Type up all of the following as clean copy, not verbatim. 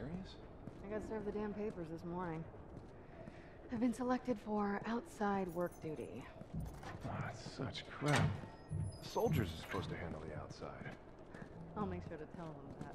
serious? I got served the damn papers this morning. I've been selected for outside work duty. Ah, it's such crap. The soldiers are supposed to handle the outside. I'll make sure to tell them that.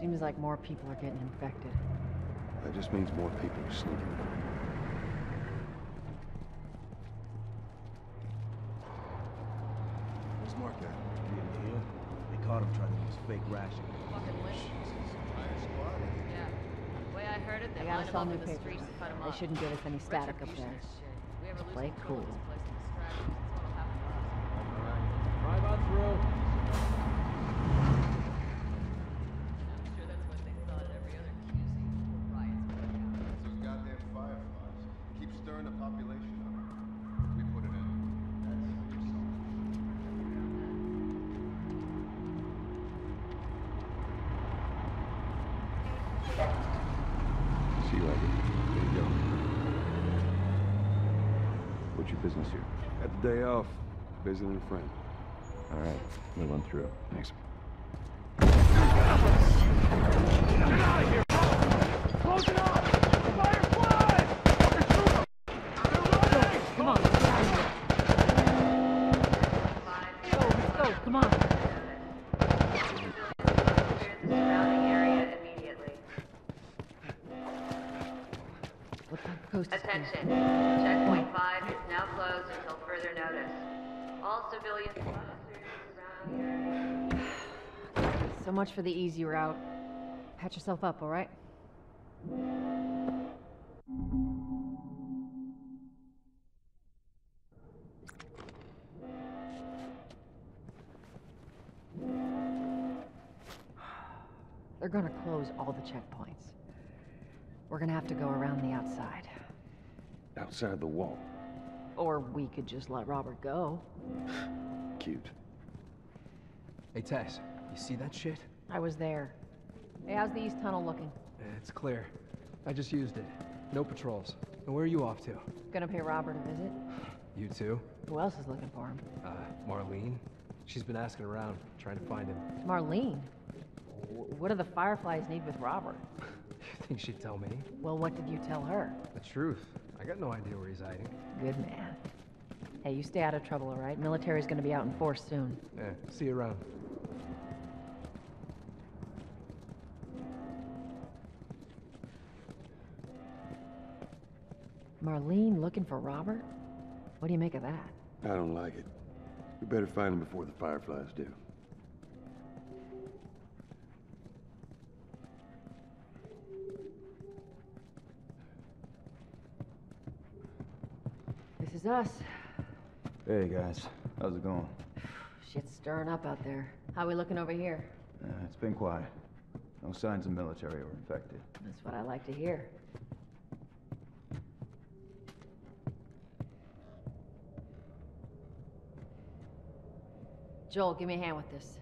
Seems like more people are getting infected. That just means more people are sneaking in. Where's Mark at? He in here? They caught him trying to use fake ration. Fucking wish. Yeah. The way I heard it, they got us on the streets to cut him off. They shouldn't give us any static up there. Just play cool. Drive on through. Business here. At the day off, visiting a friend. All right, move on through. Thanks. Get out of here! Close it off! Fireflies! Come on, get out of here. Let's go, come on. Surrounding area immediately. Attention, checkpoint 5 is now closed until further notice. All civilians around here. So much for the easy route. Patch yourself up, all right? They're gonna close all the checkpoints. We're gonna have to go around the outside. Outside the wall. Or we could just let Robert go. Cute. Hey, Tess, you see that shit? I was there. Hey, how's the east tunnel looking? It's clear. I just used it. No patrols. And where are you off to? Gonna pay Robert a visit. You too? Who else is looking for him? Marlene. She's been asking around, trying to find him. Marlene? What do the Fireflies need with Robert? You think she'd tell me? Well, what did you tell her? The truth. I got no idea where he's hiding. Good man. Hey, you stay out of trouble, all right? Military's gonna be out in force soon. Yeah, see you around. Marlene looking for Robert? What do you make of that? I don't like it. We better find him before the Fireflies do. This is us. Hey guys, how's it going? Shit's stirring up out there. How we looking over here? It's been quiet. No signs of military or infected. That's what I like to hear. Joel, give me a hand with this.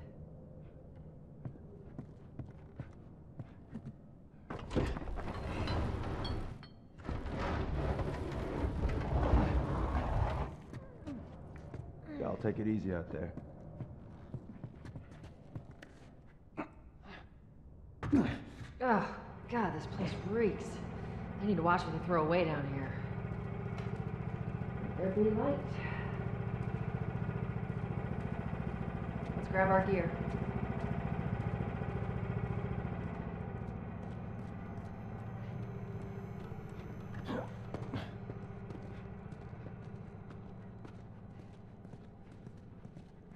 Take it easy out there. Oh, God, this place reeks. I need to watch what they throw away down here. There be light. Let's grab our gear.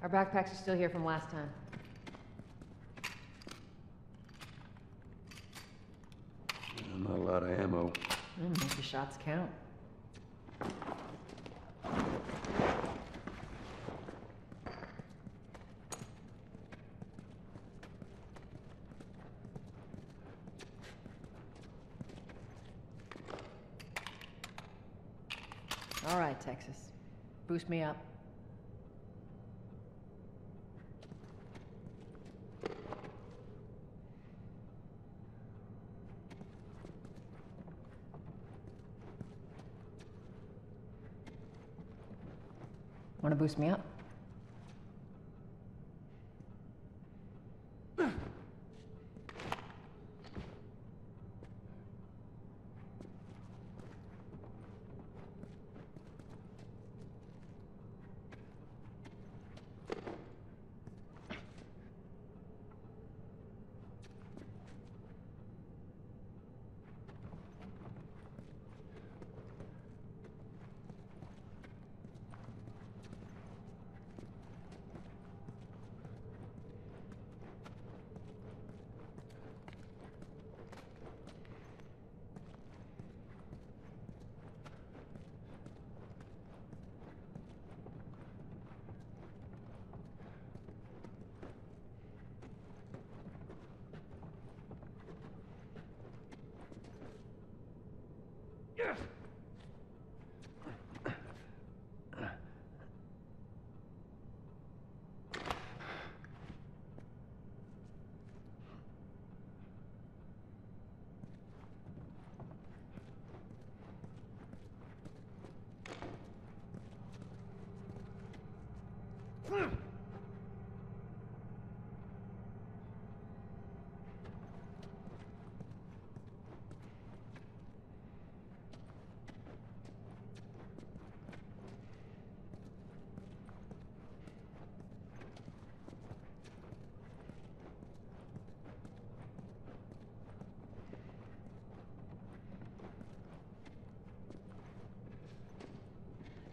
Our backpacks are still here from last time. Yeah, not a lot of ammo. Make your shots count. All right, Texas. Boost me up. Want to boost me up?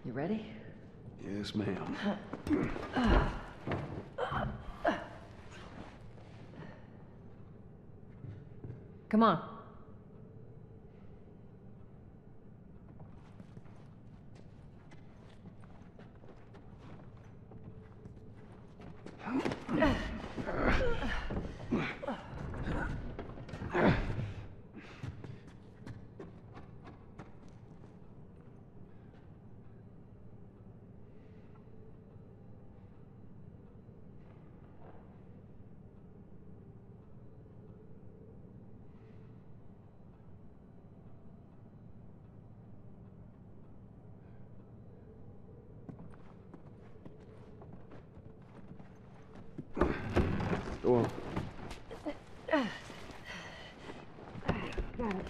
You ready? Yes, ma'am. Come on. Whoa. Got it.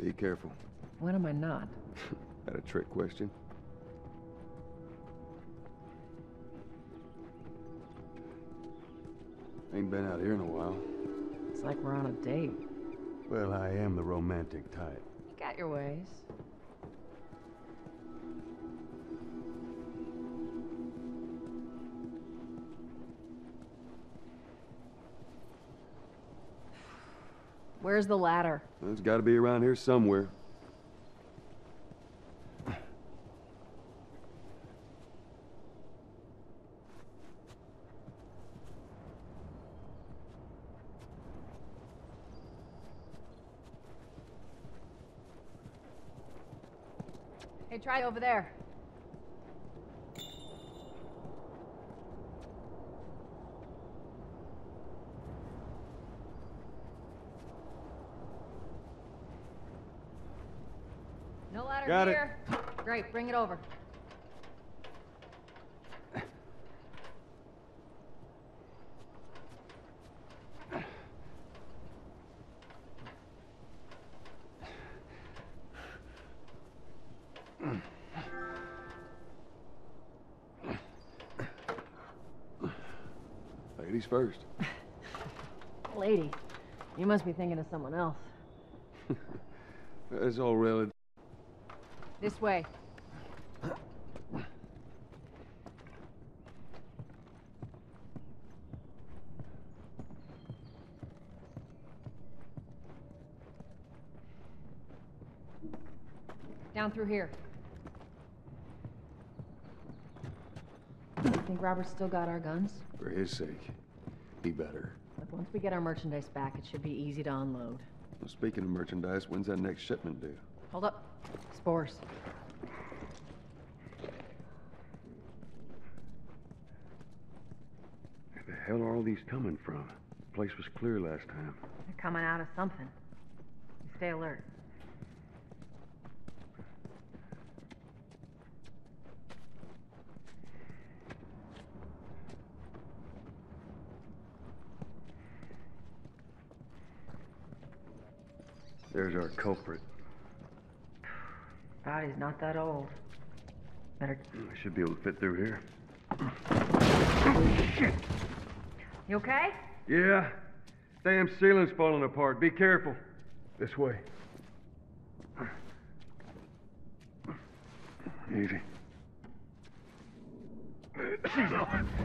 Be careful. When am I not? That a trick question? Ain't been out here in a while. It's like we're on a date. Well, I am the romantic type. You got your ways. Where's the ladder? Well, it's got to be around here somewhere. Hey, try over there. Got it. Great, bring it over. Ladies first. Lady, you must be thinking of someone else. It's all relative. This way. Down through here. You think Robert's still got our guns? For his sake, be better. But once we get our merchandise back, it should be easy to unload. Well, speaking of merchandise, when's that next shipment due? Hold up. Spores. Where the hell are all these coming from? The place was clear last time. They're coming out of something. Stay alert. There's our culprit. Body's not that old. Better... I should be able to fit through here. Oh, shit! You okay? Yeah. Damn ceiling's falling apart. Be careful. This way. Easy.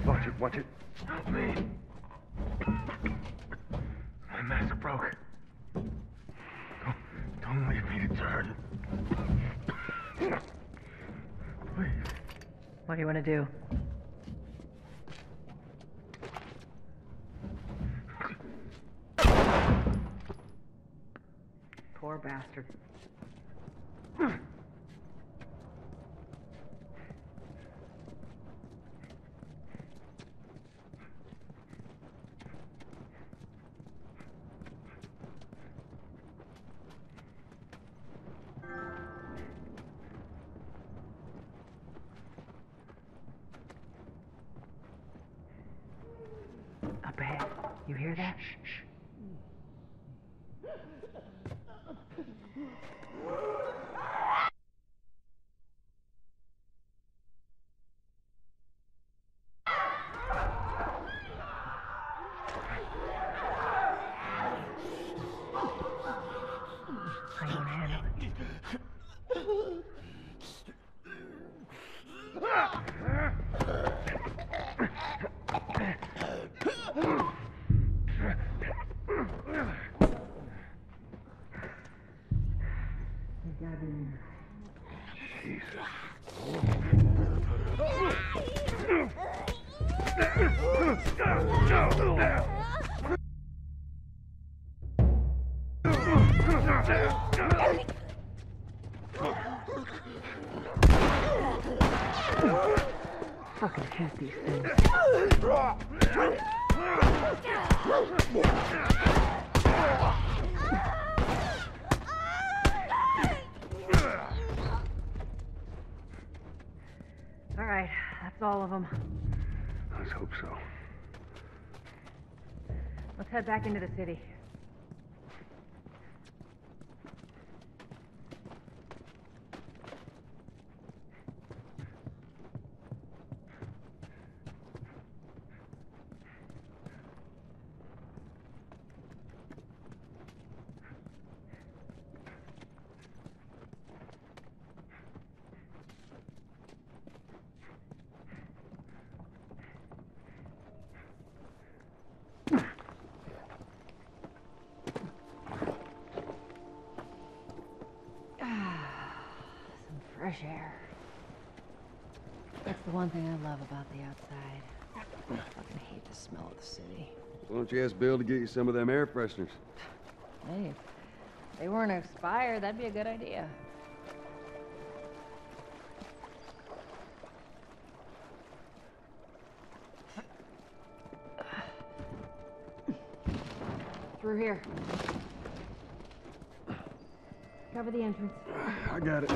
Watch it, watch it. Help me. My mask broke. Don't leave me to turn. Please. What do you want to do? Poor bastard. You hear that? Shh, shh. Fucking hate these things. All right, that's all of them. Let's hope so. Let's head back into the city. Fresh air. That's the one thing I love about the outside. I fucking hate the smell of the city. Why don't you ask Bill to get you some of them air fresheners? Hey, if they weren't expired, that'd be a good idea. Through here. Cover the entrance. I got it.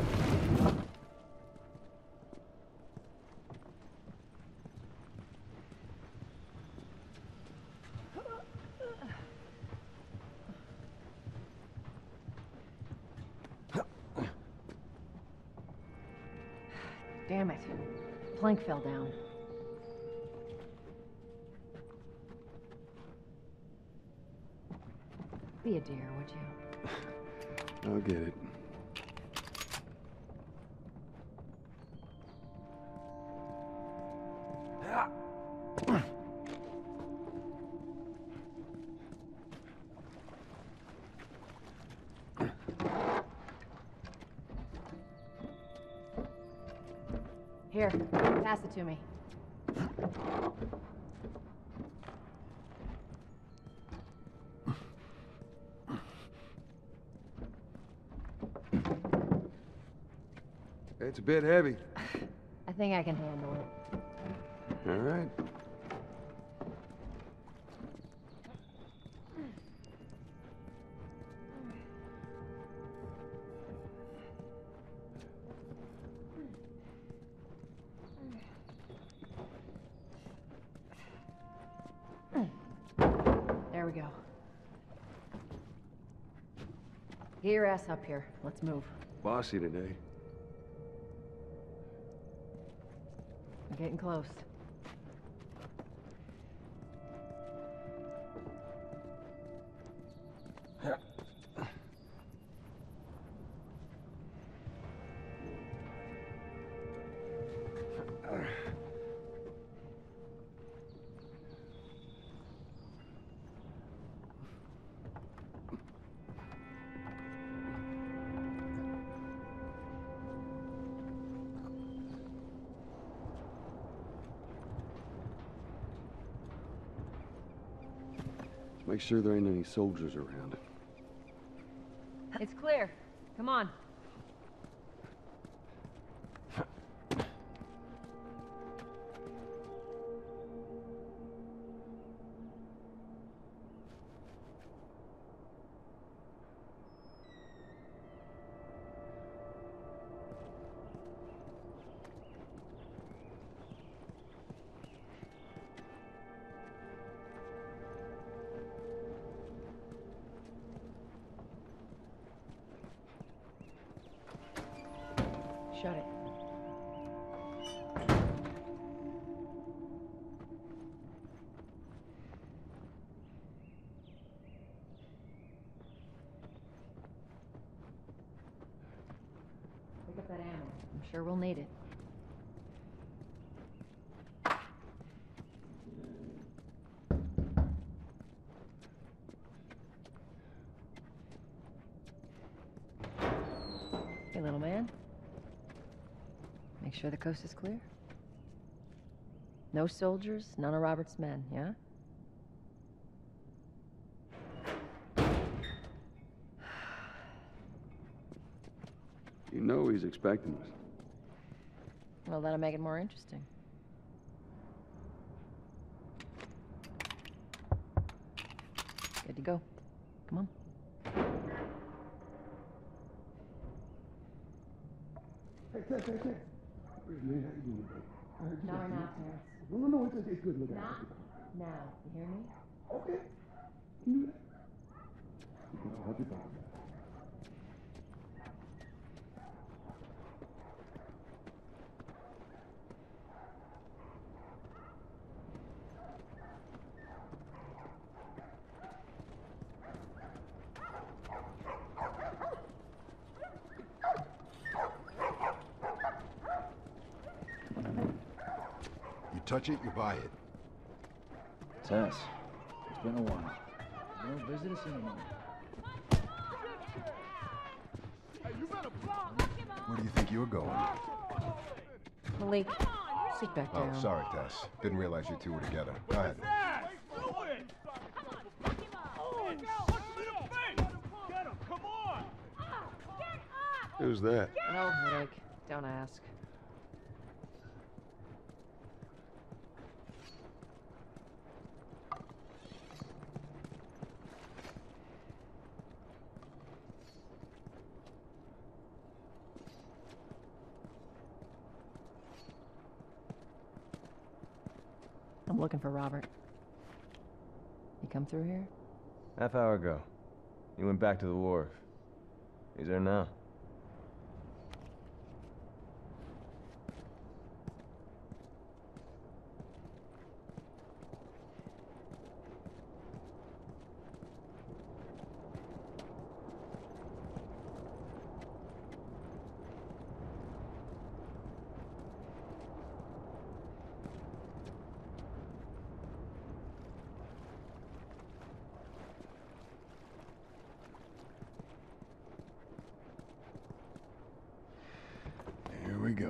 Damn it. The plank fell down. Be a dear, would you? I'll get it. Here, pass it to me. It's a bit heavy. I think I can handle it. All right. There we go. Get your ass up here. Let's move. Bossy today. I'm getting close. Make sure there ain't any soldiers around. It's clear. Come on. Shut it. Pick up that ammo. I'm sure we'll need it. Hey, little man. Make sure the coast is clear. No soldiers, none of Robert's men, yeah? You know he's expecting us. Well, that'll make it more interesting. Good to go. Come on. Hey, Ted, hey, Ted. No, we're not, Terrence. No, it's good. Look at it. Not now. You hear me? Okay. Can you do that? Happy birthday. Touch it, you buy it. Tess, it's been a while. You don't visit us anymore. Where do you think you're going? Malik, sit back down. Oh, sorry, Tess. Didn't realize you two were together. Go ahead. Who's that? No, Malik. Don't ask. I'm looking for Robert. He come through here? Half hour ago. He went back to the wharf. He's there now.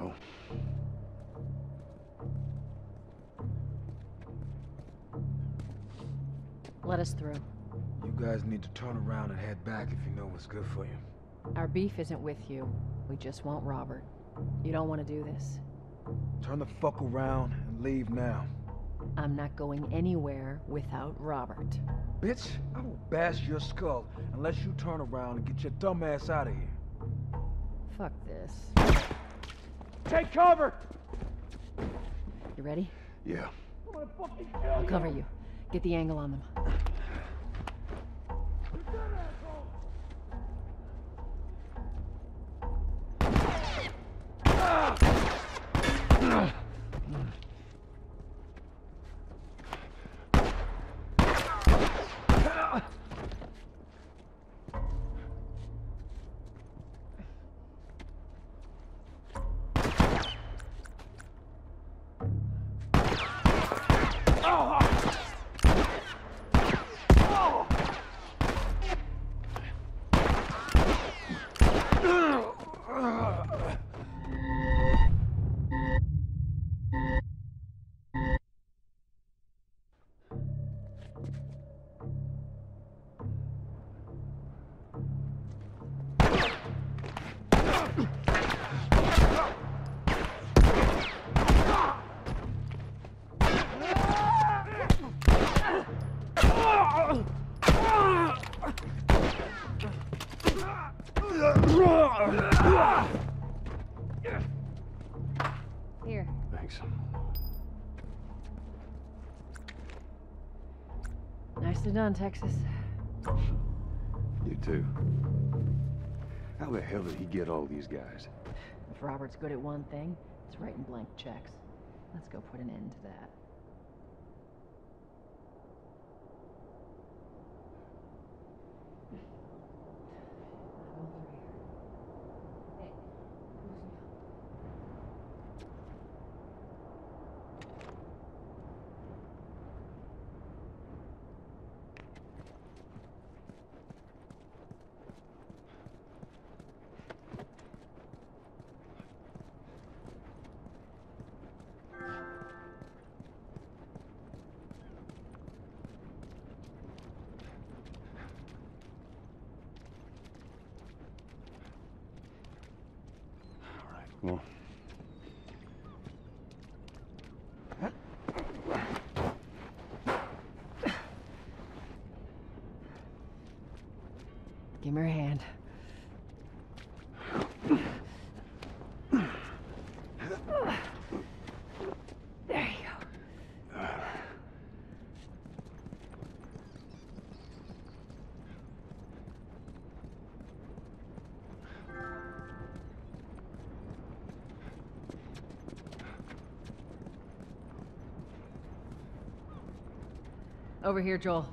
go. Let us through. You guys need to turn around and head back if you know what's good for you. Our beef isn't with you. We just want Robert. You don't want to do this. Turn the fuck around and leave now. I'm not going anywhere without Robert. Bitch, I will bash your skull unless you turn around and get your dumb ass out of here. Fuck this. Take cover! You ready? Yeah. I'll cover you. Get the angle on them. Here. Thanks. Nicely done, Texas. You too. How the hell did he get all these guys? If Robert's good at one thing, it's writing blank checks. Let's go put an end to that. Come on. Give me your hand. There you go. Over here, Joel.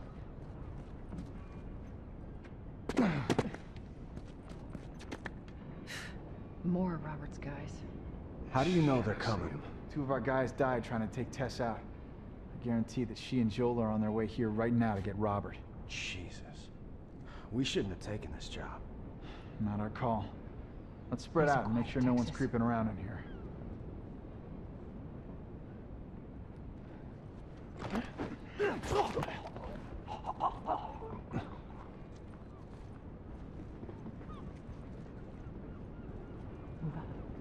More Robert's guys. How do you know they're coming? Two of our guys died trying to take Tess out. I guarantee that she and Joel are on their way here right now to get Robert. Jesus. We shouldn't have taken this job. Not our call. Let's spread out and make sure no one's creeping around in here.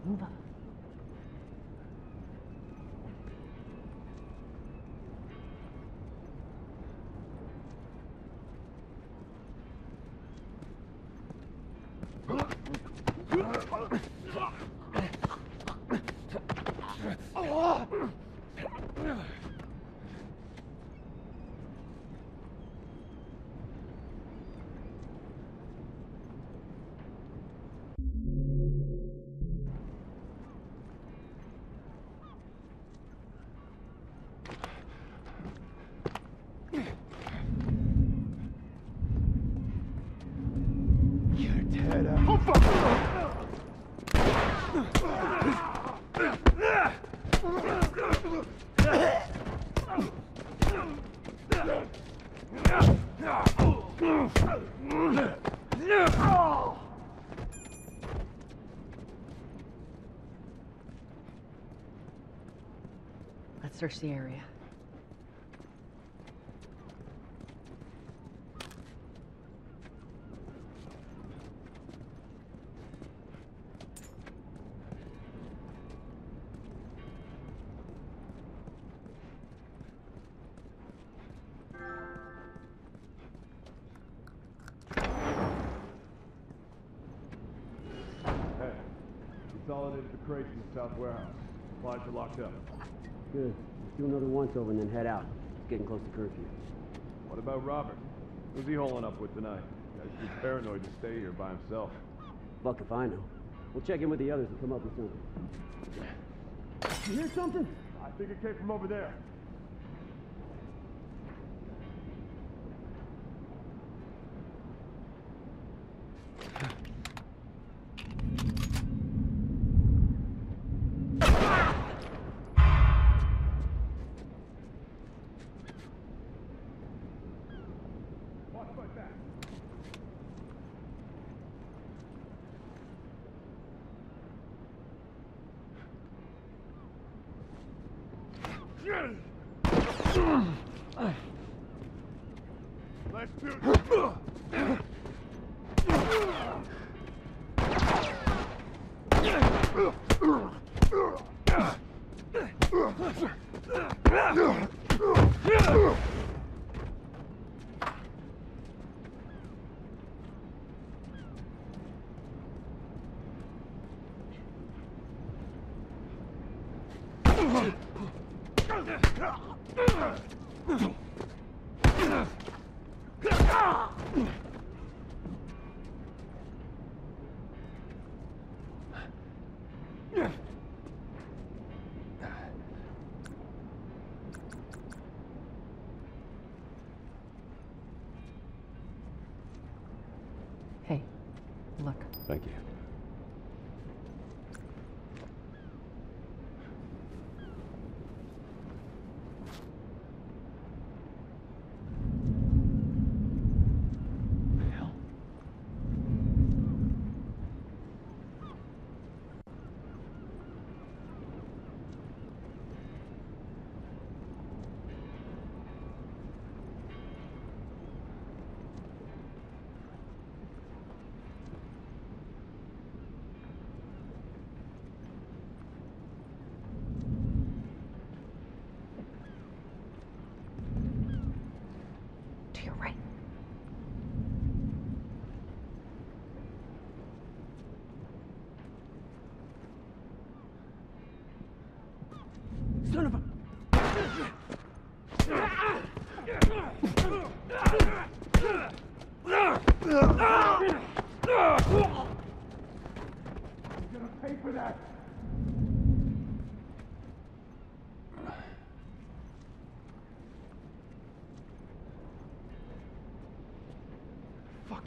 Move up. Oh, fuck! Let's search the area. South warehouse. Supplies are locked up. Good. Let's do another once over and then head out. It's getting close to curfew. What about Robert? Who's he holing up with tonight? He's too paranoid to stay here by himself. Fuck if I know. We'll check in with the others and come up with something. You hear something? I think it came from over there. Hey, look. Thank you.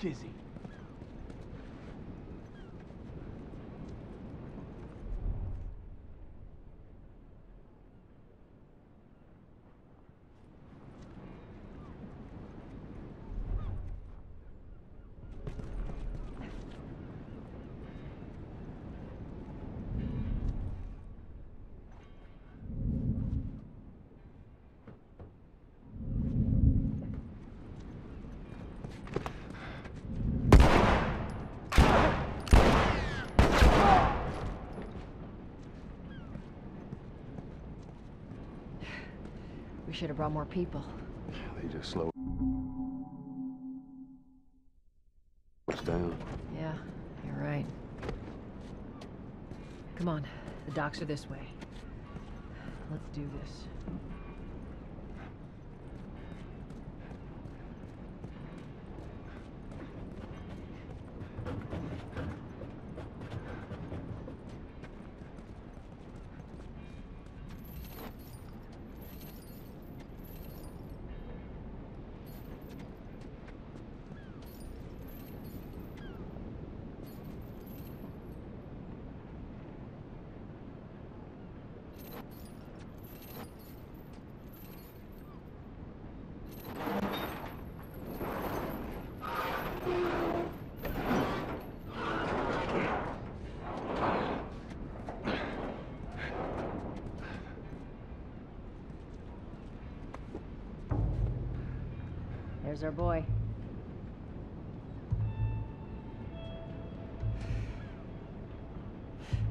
Is he? We should have brought more people. They just slowed us down. Yeah, you're right. Come on, the docks are this way. Let's do this. There's our boy.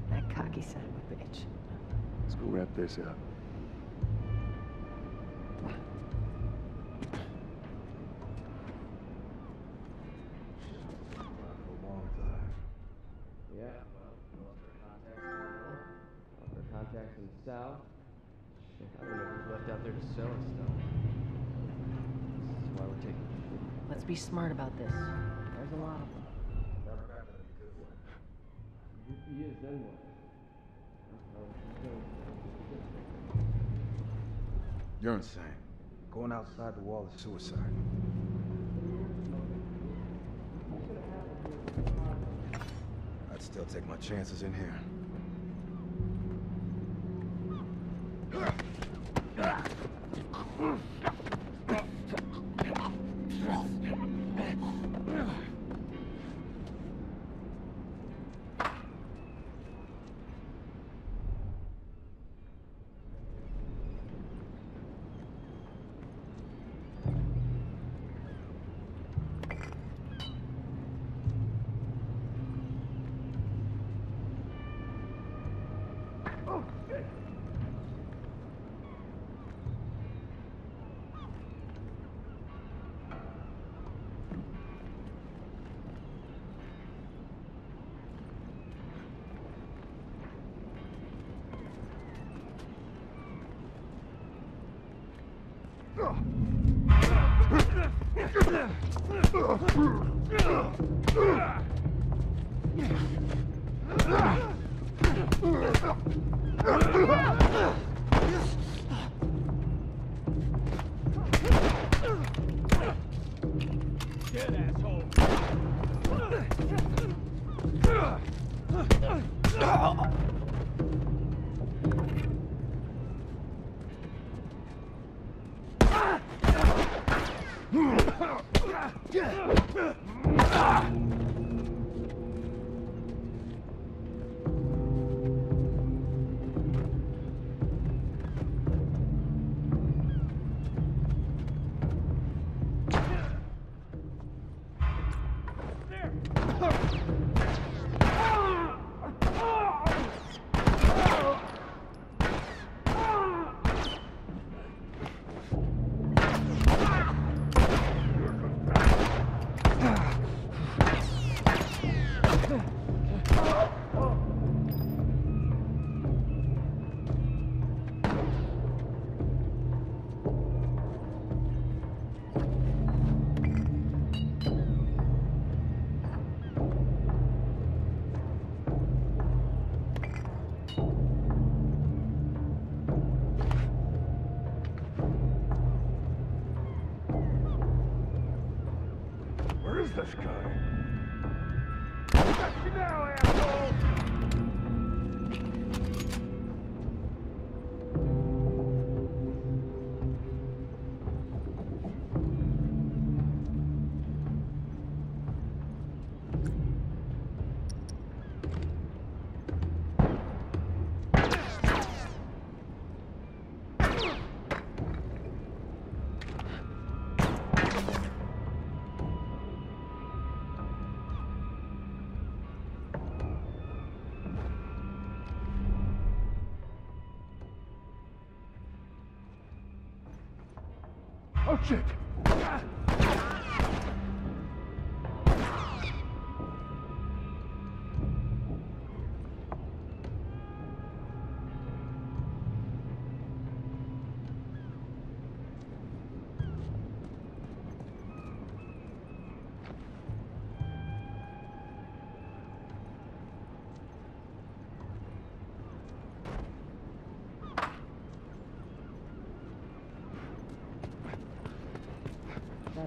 That cocky son of a bitch. Let's go wrap this up. South. I don't know who's left out there to sell and stuff. This is why we're taking it. Let's be smart about this. There's a lot of them. He is, then what? You're insane. Going outside the wall is suicide. I'd still take my chances in here. Oh, shit!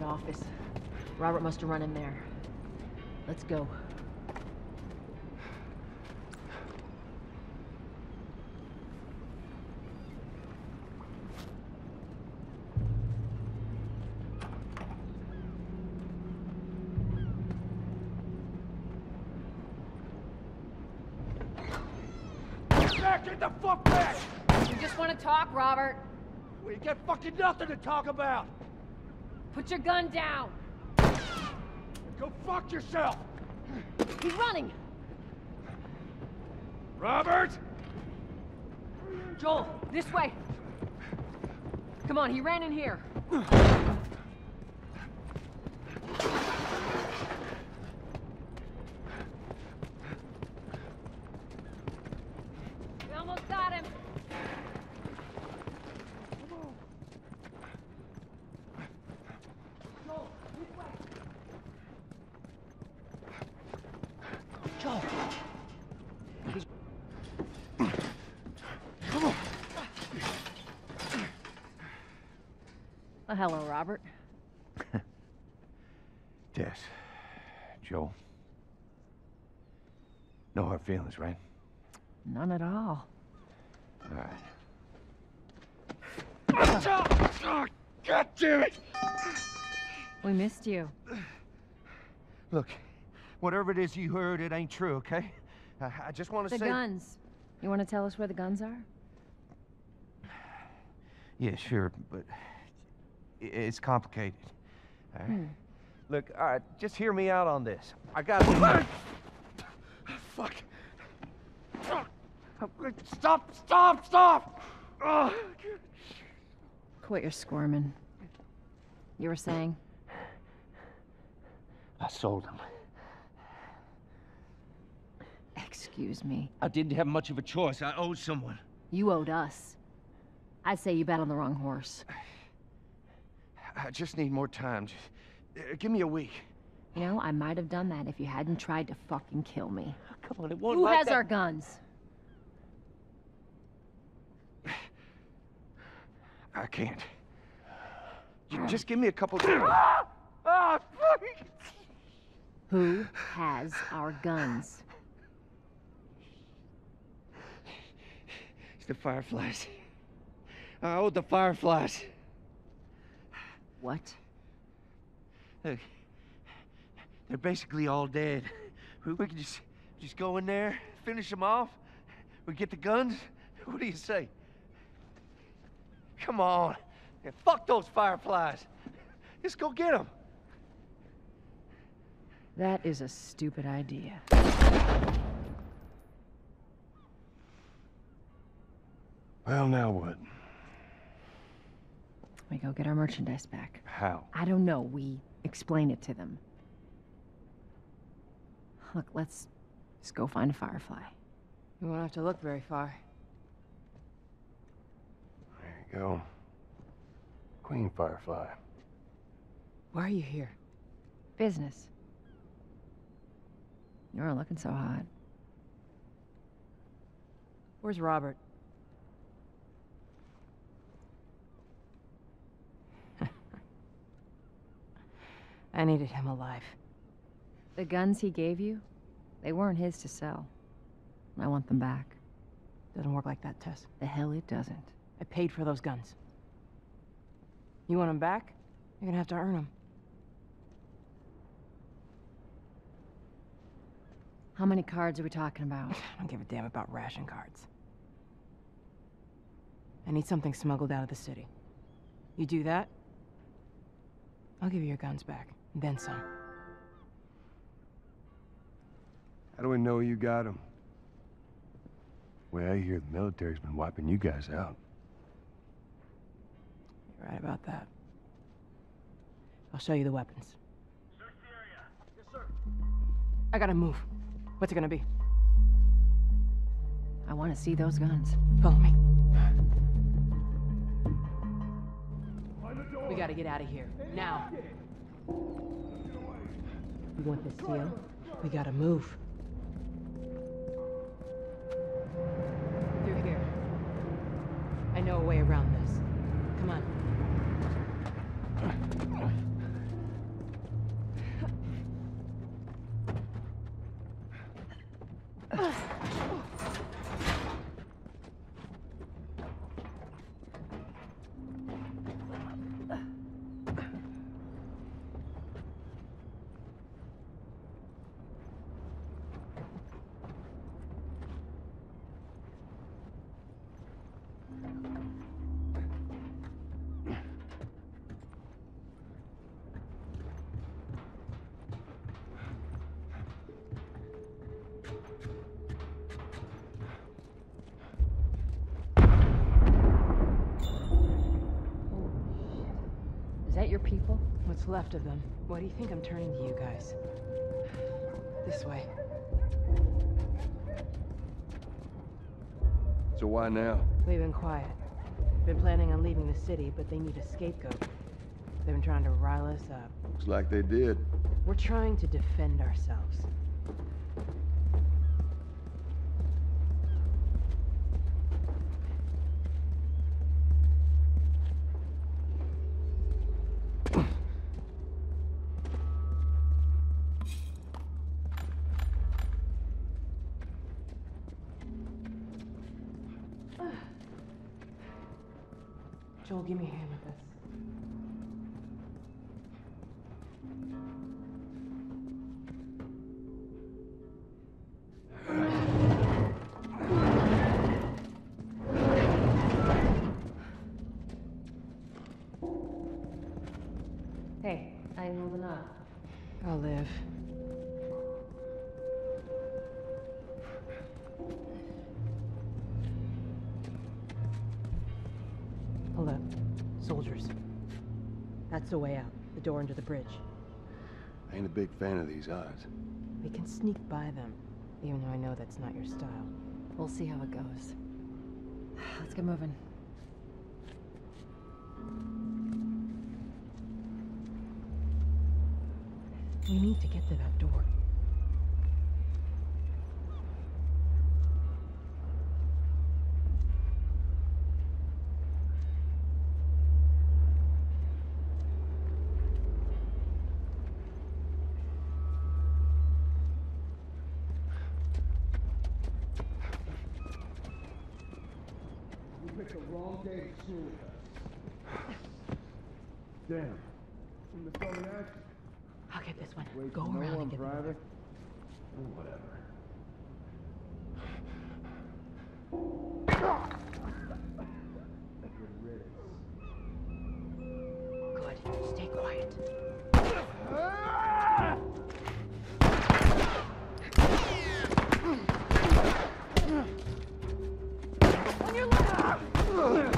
Office. Robert must have run in there. Let's go. Get the fuck back! We just want to talk, Robert. We got fucking nothing to talk about. Put your gun down! Go fuck yourself! He's running! Robert! Joel, this way! Come on, he ran in here. We almost got him! Oh, hello, Robert. Tess, Joel. No hard feelings, right? None at all. All right. Oh, God damn it! We missed you. Look, whatever it is you heard, it ain't true, okay? I just want to say... The guns. You want to tell us where the guns are? Yeah, sure, but... It's complicated. All right. Look, all right, just hear me out on this. I got to... Fuck. Stop, stop, stop! Quit your squirming. You were saying? I sold him. Excuse me. I didn't have much of a choice. I owed someone. You owed us. I'd say you bet on the wrong horse. I just need more time. Just, give me a week. You know, I might have done that if you hadn't tried to fucking kill me. Oh, come on, it won't. Who like has that... our guns? I can't. Just give me a couple. Who has our guns? It's the Fireflies. I owed the Fireflies. What? Look, they're basically all dead. We can just go in there, finish them off. We get the guns. What do you say? Come on. Yeah, fuck those Fireflies. Just go get them. That is a stupid idea. Well, now what? We go get our merchandise back. How? I don't know. We explain it to them. Look, let's just go find a Firefly. You won't have to look very far. There you go. Queen Firefly. Why are you here? Business. You aren't looking so hot. Where's Robert? I needed him alive. The guns he gave you, they weren't his to sell. I want them back. Doesn't work like that, Tess. The hell it doesn't. I paid for those guns. You want them back? You're gonna have to earn them. How many cards are we talking about? I don't give a damn about ration cards. I need something smuggled out of the city. You do that, I'll give you your guns back. Then some. How do we know you got them? Well, I hear the military's been wiping you guys out. You're right about that. I'll show you the weapons. Search the area. Yes, sir. I gotta move. What's it gonna be? I want to see those guns. Follow me. We gotta get out of here. Now. You want this deal? We gotta move. Through here. I know a way around this. Come on. people? What's left of them. Why do you think I'm turning to you guys? This way. So why now? We've been quiet. Been planning on leaving the city, but they need a scapegoat. They've been trying to rile us up. Looks like they did. We're trying to defend ourselves. Joel, give me a hand with this. Hey, I ain't holding up. I'll live. Hello. Soldiers. That's the way out. The door under the bridge. I ain't a big fan of these odds. We can sneak by them, even though I know that's not your style. We'll see how it goes. Let's get moving. We need to get to that door. Damn. I'll get this one. Wait, go around and get private. Oh, whatever. Good. Stay quiet. On your left.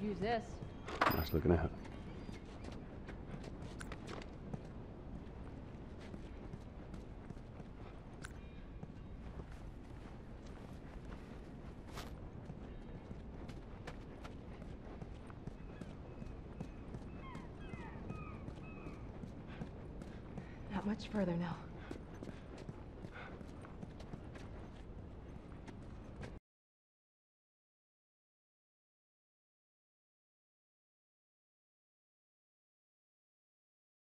Use this. Nice looking out. Not much further now.